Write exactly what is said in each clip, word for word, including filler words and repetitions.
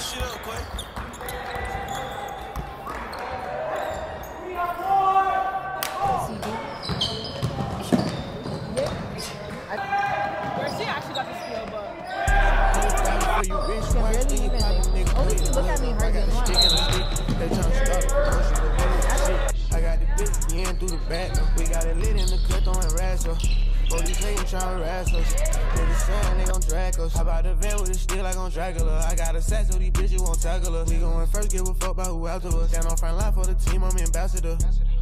that shit up, Quay. Tryna harass us, niggas saying they gon' drag us. I bought a van with a stick like I'm Dracula. I got a sack so these bitches won't tackle us. We going first, give a fuck about who after us. Stand on front line for the team, I'm ambassador.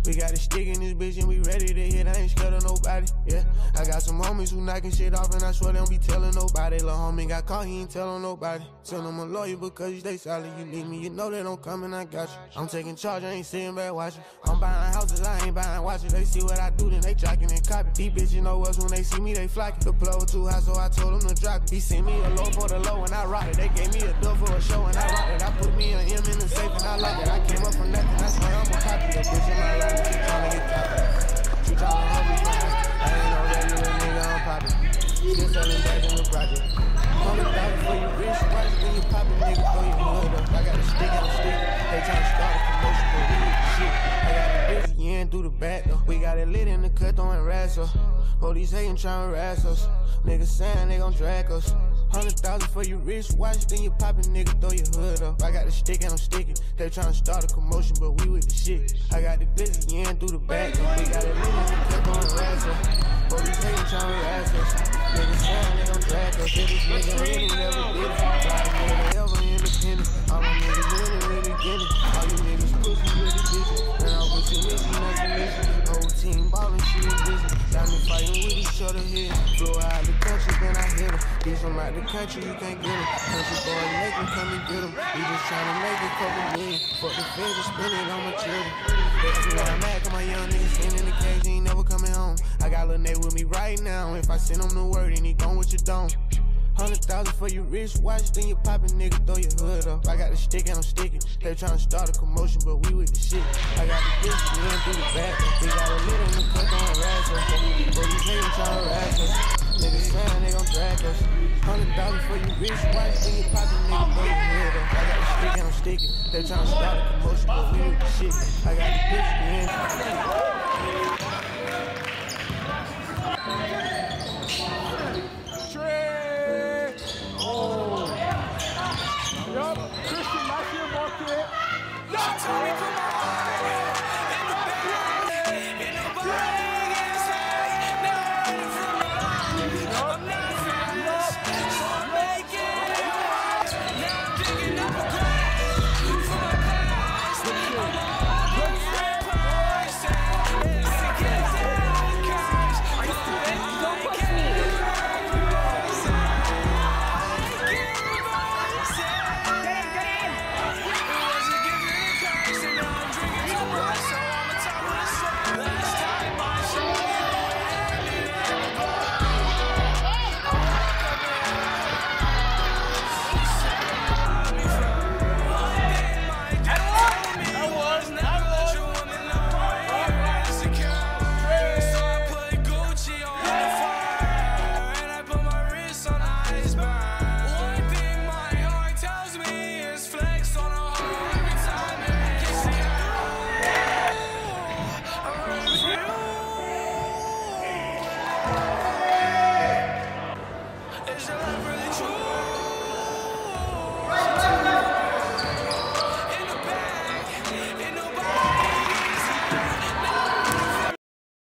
We got a stick in this bitch and we ready to hit. I ain't scared of nobody, yeah. I got some homies who knocking shit off and I swear they don't be telling nobody. Lil' homie got caught, he ain't telling nobody. Tell him a lawyer because you stay solid. You need me, you know they don't come and I got you. I'm taking charge, I ain't sitting back watching. I'm buying houses, I ain't buying watches. They see what I do, then they jocking and copy. These bitches know us when they see me. They flocking. The plug was too high, so I told him to drop it. He sent me a low for the low, and I rocked it. They gave me a dub for a show, and I rocked it. I put me an M in the safe, and I locked it. I came up from nothing. That's why I'm a copy. A bitch in my life, she tryna get copied. She tryna hungry, I ain't no regular nigga, I'm poppin'. Still selling back in the project. Only die before you rich, why you think you poppin', nigga, before you load up? I got a stick on a stick. They tryna start a commotion, but we need shit. I got a bitch, you ain't through the back, though. We got it lit in the cut, throwing rats up. Police hatin' tryna harass us. Niggas saying they gon' drag us. Hundred thousand for your wristwatch, then you poppin', nigga, throw your hood up. I got the stick and I'm sticking. They tryna start a commotion, but we with the shit. I got the glizzy, you ain't through the back. We got it lit and we kept on harassing. Police hatin' tryna harass us. Niggas saying they gon' drag us. If this nigga really never did it, I ain't ever independent. All them niggas really, really get it. All you niggas pussy really bitchin'. And I'm with your missy, nothing missing. Whole team ballin', she ain't busy. Got me fightin' with each other here. Blow out the country, then I hit him. Bitch, I'm out the country, you can't get him. Country boy, make him come and get him. We just tryna make it couple million. Fuck the feds, just spend it on my children. That's where I'm at, cause my young niggas sitting in the cage, he ain't never coming home. I got Lil' Nate with me right now. If I send him the word, then he gone with your dome. Hundred thousand for your wristwatch, then you poppin', nigga, throw your hood up. I got the stick and I'm sticking. They tryna start a commotion, but we with the shit. I got the bitch, we ain't through the back. We got a lid in the cut on razzle. But these niggas tryna razz us. Niggas saying they gon' drag us. Hundred thousand for your wristwatch, then you poppin', nigga, throw your hood up. I got the stick and I'm sticking. They tryna start a commotion, but we with the shit. I got the bitch, we ain't through the back. Trey! Yup, Christian, I see him walk through it.